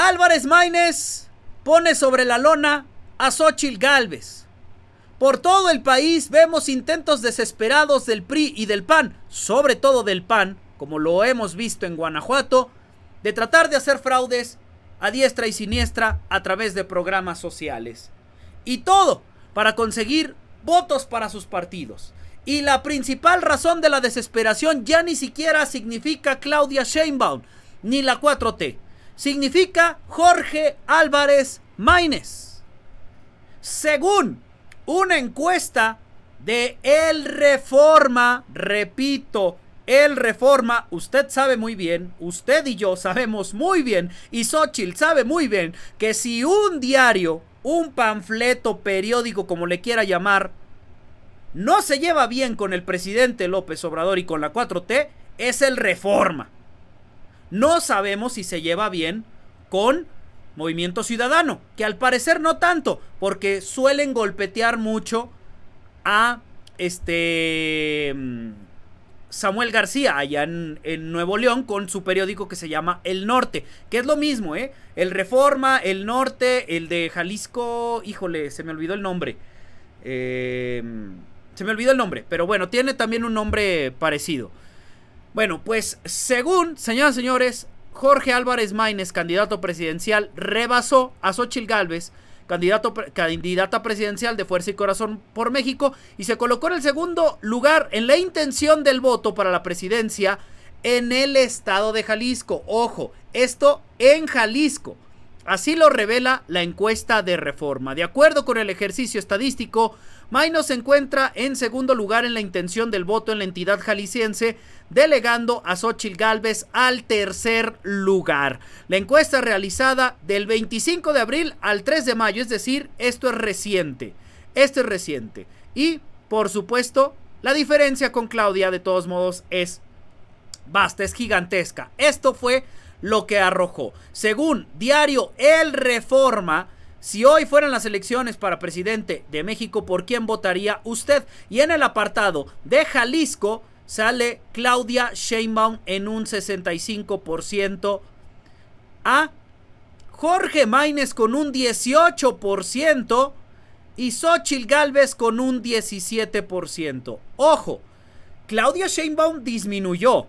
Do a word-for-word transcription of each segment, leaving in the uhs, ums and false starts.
Álvarez Máynez pone sobre la lona a Xóchitl Gálvez. Por todo el país vemos intentos desesperados del P R I y del P A N, sobre todo del P A N, como lo hemos visto en Guanajuato, de tratar de hacer fraudes a diestra y siniestra a través de programas sociales. Y todo para conseguir votos para sus partidos. Y la principal razón de la desesperación ya ni siquiera significa Claudia Sheinbaum ni la cuatro T. Significa Jorge Álvarez Máynez. Según una encuesta de El Reforma, repito, El Reforma, usted sabe muy bien, usted y yo sabemos muy bien, y Xóchitl sabe muy bien, que si un diario, un panfleto, periódico, como le quiera llamar, no se lleva bien con el presidente López Obrador y con la cuatro T, es El Reforma. No sabemos si se lleva bien con Movimiento Ciudadano, que al parecer no tanto, porque suelen golpetear mucho a este... Samuel García, allá en, en Nuevo León, con su periódico que se llama El Norte, que es lo mismo, ¿eh? El Reforma, El Norte, el de Jalisco, híjole, se me olvidó el nombre, eh, se me olvidó el nombre, pero bueno, tiene también un nombre parecido. Bueno, pues según, señoras y señores, Jorge Álvarez Máynez, candidato presidencial, rebasó a Xóchitl Gálvez, Candidato, candidata presidencial de Fuerza y Corazón por México, y se colocó en el segundo lugar en la intención del voto para la presidencia en el estado de Jalisco. Ojo, esto en Jalisco. Así lo revela la encuesta de Reforma. De acuerdo con el ejercicio estadístico, Máynez se encuentra en segundo lugar en la intención del voto en la entidad jalisciense, delegando a Xóchitl Gálvez al tercer lugar. La encuesta realizada del veinticinco de abril al tres de mayo, es decir, esto es reciente. Esto es reciente. Y, por supuesto, la diferencia con Claudia, de todos modos, es vasta, es gigantesca. Esto fue lo que arrojó. Según diario El Reforma, si hoy fueran las elecciones para presidente de México, ¿por quién votaría usted? Y en el apartado de Jalisco sale Claudia Sheinbaum en un sesenta y cinco por ciento, a Jorge Máynez con un dieciocho por ciento y Xóchitl Gálvez con un diecisiete por ciento. Ojo, Claudia Sheinbaum disminuyó,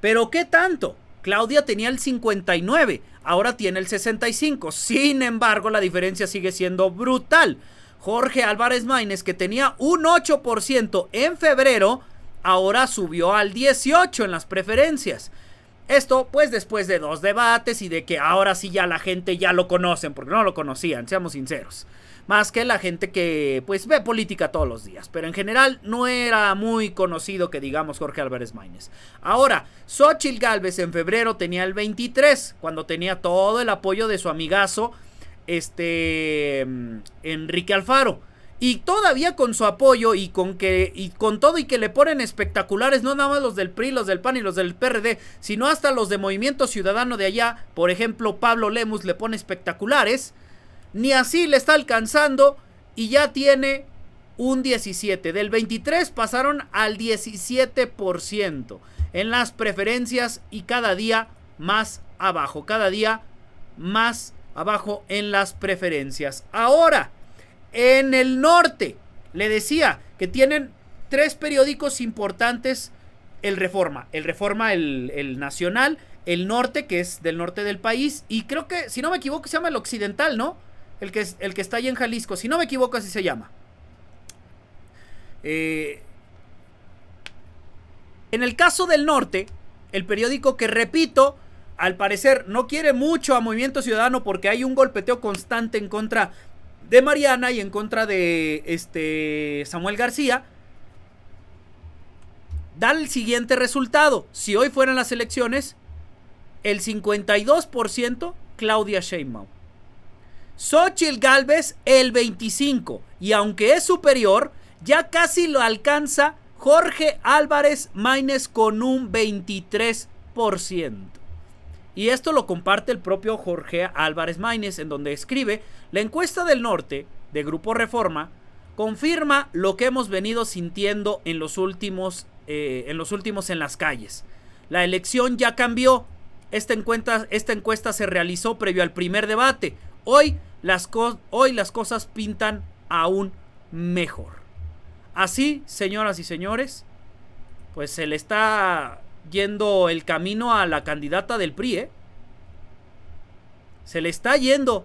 pero ¿qué tanto? Claudia tenía el cincuenta y nueve, ahora tiene el sesenta y cinco. Sin embargo, la diferencia sigue siendo brutal. Jorge Álvarez Máynez, que tenía un ocho por ciento en febrero, ahora subió al dieciocho por ciento en las preferencias. Esto, pues, después de dos debates y de que ahora sí ya la gente ya lo conocen, porque no lo conocían, seamos sinceros. Más que la gente que, pues, ve política todos los días. Pero en general no era muy conocido, que digamos, Jorge Álvarez Máynez. Ahora, Xóchitl Gálvez en febrero tenía el veintitrés, cuando tenía todo el apoyo de su amigazo, este, Enrique Alfaro. Y todavía con su apoyo y con, que, y con todo y que le ponen espectaculares, no nada más los del P R I, los del P A N y los del P R D, sino hasta los de Movimiento Ciudadano de allá. Por ejemplo, Pablo Lemus le pone espectaculares. Ni así le está alcanzando y ya tiene un diecisiete. Del veintitrés pasaron al diecisiete por ciento en las preferencias y cada día más abajo. Cada día más abajo en las preferencias. Ahora, en el norte, le decía que tienen tres periódicos importantes. El Reforma, el Reforma, el, el Nacional, el Norte, que es del norte del país. Y creo que, si no me equivoco, se llama El Occidental, ¿no? El que, el que está ahí en Jalisco, si no me equivoco así se llama. Eh, en el caso del norte, el periódico que, repito, al parecer no quiere mucho a Movimiento Ciudadano porque hay un golpeteo constante en contra de Mariana y en contra de este Samuel García, da el siguiente resultado. Si hoy fueran las elecciones, el cincuenta y dos por ciento Claudia Sheinbaum. Xóchitl Gálvez el veinticinco por ciento, y aunque es superior, ya casi lo alcanza Jorge Álvarez Máynez con un veintitrés por ciento. Y esto lo comparte el propio Jorge Álvarez Máynez, en donde escribe: la encuesta del norte de Grupo Reforma confirma lo que hemos venido sintiendo en los últimos, eh, en los últimos en las calles. La elección ya cambió. Esta encuesta, esta encuesta se realizó previo al primer debate. Hoy las, co- hoy las cosas pintan aún mejor. Así, señoras y señores, pues se le está yendo el camino a la candidata del P R I, ¿eh? Se le está yendo.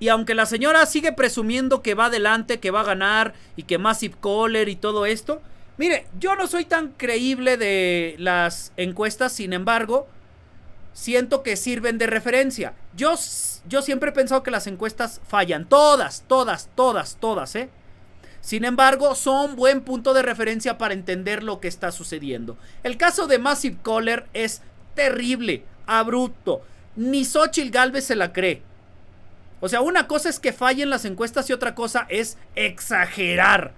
Y aunque la señora sigue presumiendo que va adelante, que va a ganar y que Massive Caller y todo esto, mire, yo no soy tan creíble de las encuestas, sin embargo, siento que sirven de referencia. Yo, yo siempre he pensado que las encuestas fallan, todas, todas, todas, todas, ¿eh? Sin embargo, son buen punto de referencia para entender lo que está sucediendo. El caso de Massive Caller es terrible, abrupto. Ni Xóchitl Gálvez se la cree. O sea, una cosa es que fallen las encuestas y otra cosa es exagerar.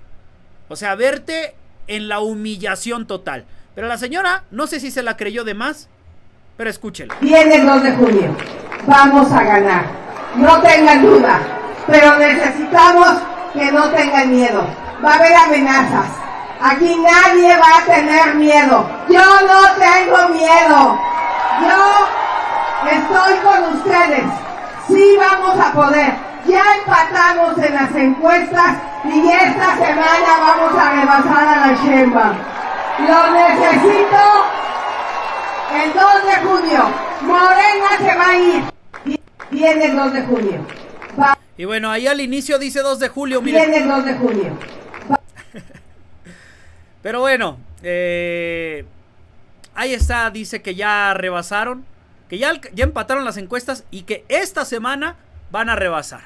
O sea, verte en la humillación total. Pero la señora, no sé si se la creyó de más, pero escúchela. Viene el dos de junio. Vamos a ganar. No tengan duda. Pero necesitamos que no tengan miedo, va a haber amenazas, aquí nadie va a tener miedo, yo no tengo miedo, yo estoy con ustedes, sí vamos a poder, ya empatamos en las encuestas y esta semana vamos a rebasar a la Sheinbaum, lo necesito el dos de junio, Morena se va a ir, viene el dos de junio, va. Y bueno, ahí al inicio dice dos de julio, miren. Viene el dos de julio. Pero bueno, eh, ahí está, dice que ya rebasaron, que ya, ya empataron las encuestas y que esta semana van a rebasar.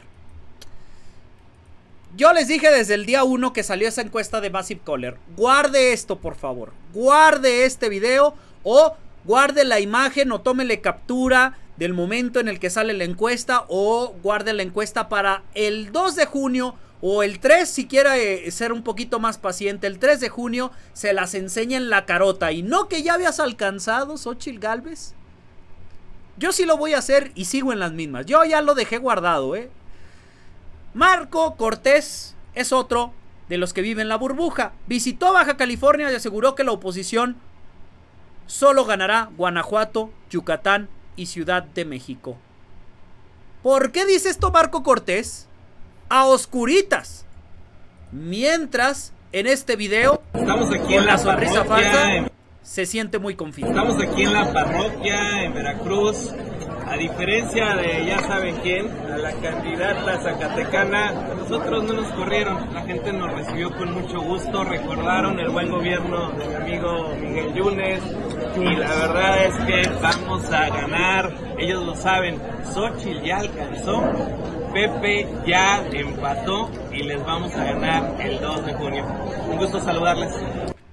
Yo les dije desde el día uno que salió esa encuesta de Massive Caller. Guarde esto, por favor. Guarde este video o guarde la imagen o tómele captura del momento en el que sale la encuesta, o guarde la encuesta para el dos de junio o el tres, si quiere eh, ser un poquito más paciente, el tres de junio se las enseña en la carota. Y no que ya habías alcanzado, Xóchitl Gálvez. Yo sí lo voy a hacer y sigo en las mismas. Yo ya lo dejé guardado, ¿eh? Marco Cortés es otro de los que vive en la burbuja. Visitó Baja California y aseguró que la oposición solo ganará Guanajuato, Yucatán y Ciudad de México. ¿Por qué dice esto Marco Cortés? A oscuritas. Mientras, en este video, estamos aquí con en la, la sonrisa falsa, en... se siente muy confiado. Estamos aquí en la parroquia, en Veracruz. A diferencia de ya saben quién, a la candidata zacatecana, a nosotros no nos corrieron. La gente nos recibió con mucho gusto, recordaron el buen gobierno de mi amigo Miguel Yunes. Y la verdad es que vamos a ganar, ellos lo saben, Xóchitl ya alcanzó, Pepe ya empató y les vamos a ganar el dos de junio. Un gusto saludarles.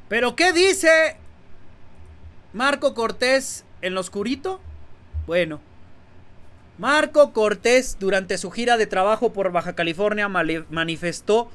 ¿Pero qué dice Marco Cortés en lo oscurito? Bueno, Marco Cortés durante su gira de trabajo por Baja California manifestó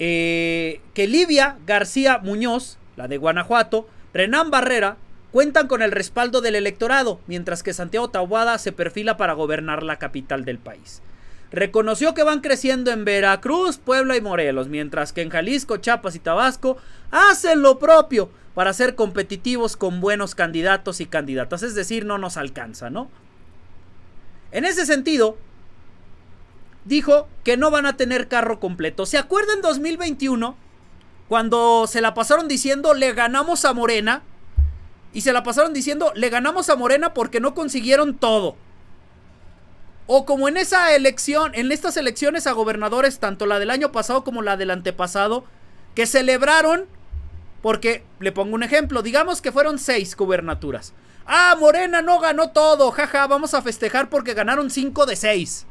eh, que Libia García Muñoz, la de Guanajuato, Renán Barrera cuentan con el respaldo del electorado, mientras que Santiago Taboada se perfila para gobernar la capital del país. Reconoció que van creciendo en Veracruz, Puebla y Morelos, mientras que en Jalisco, Chiapas y Tabasco hacen lo propio para ser competitivos con buenos candidatos y candidatas. Es decir, no nos alcanza, ¿no? En ese sentido, dijo que no van a tener carro completo. ¿Se acuerdan en dos mil veintiuno? Cuando se la pasaron diciendo le ganamos a Morena. Y se la pasaron diciendo le ganamos a Morena porque no consiguieron todo. O como en esa elección, en estas elecciones a gobernadores, tanto la del año pasado como la del antepasado, que celebraron porque, le pongo un ejemplo, digamos que fueron seis gubernaturas. Ah, Morena no ganó todo, jaja, vamos a festejar porque ganaron cinco de seis.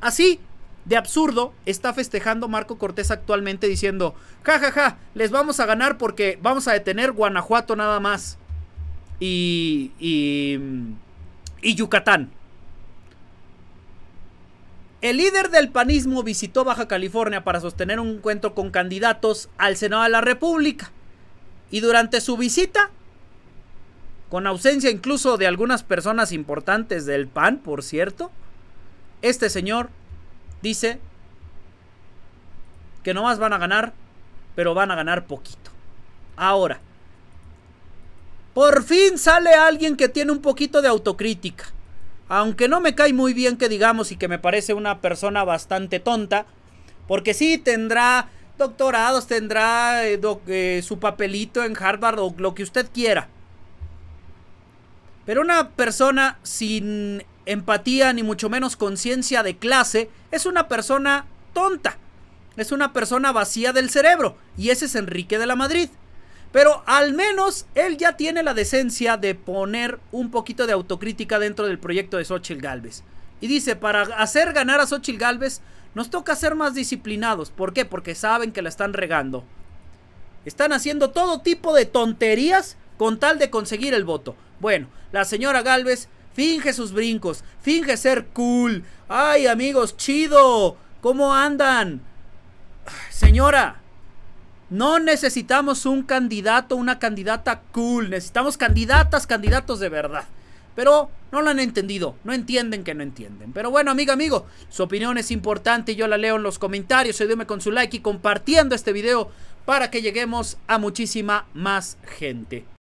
Así de absurdo está festejando Marco Cortés actualmente diciendo, ja, ja, ja, les vamos a ganar porque vamos a detener Guanajuato nada más y, y, y Yucatán. El líder del panismo visitó Baja California para sostener un encuentro con candidatos al Senado de la República y durante su visita, con ausencia incluso de algunas personas importantes del P A N, por cierto, este señor dice que nomás van a ganar, pero van a ganar poquito. Ahora, Por fin sale alguien que tiene un poquito de autocrítica. Aunque no me cae muy bien que digamos y que me parece una persona bastante tonta, porque sí tendrá doctorados, tendrá eh, doc, eh, su papelito en Harvard o lo que usted quiera. Pero una persona sin empatía ni mucho menos conciencia de clase es una persona tonta. Es una persona vacía del cerebro y ese es Enrique de la Madrid. Pero al menos él ya tiene la decencia de poner un poquito de autocrítica dentro del proyecto de Xóchitl Gálvez. Y dice, para hacer ganar a Xóchitl Gálvez nos toca ser más disciplinados. ¿Por qué? Porque saben que la están regando. Están haciendo todo tipo de tonterías con tal de conseguir el voto. Bueno, la señora Gálvez finge sus brincos, finge ser cool. ¡Ay, amigos, chido! ¿Cómo andan? Señora, no necesitamos un candidato, una candidata cool. Necesitamos candidatas, candidatos de verdad. Pero no lo han entendido, no entienden que no entienden. Pero bueno, amiga, amigo, su opinión es importante y yo la leo en los comentarios. Ayúdeme con su like y compartiendo este video para que lleguemos a muchísima más gente.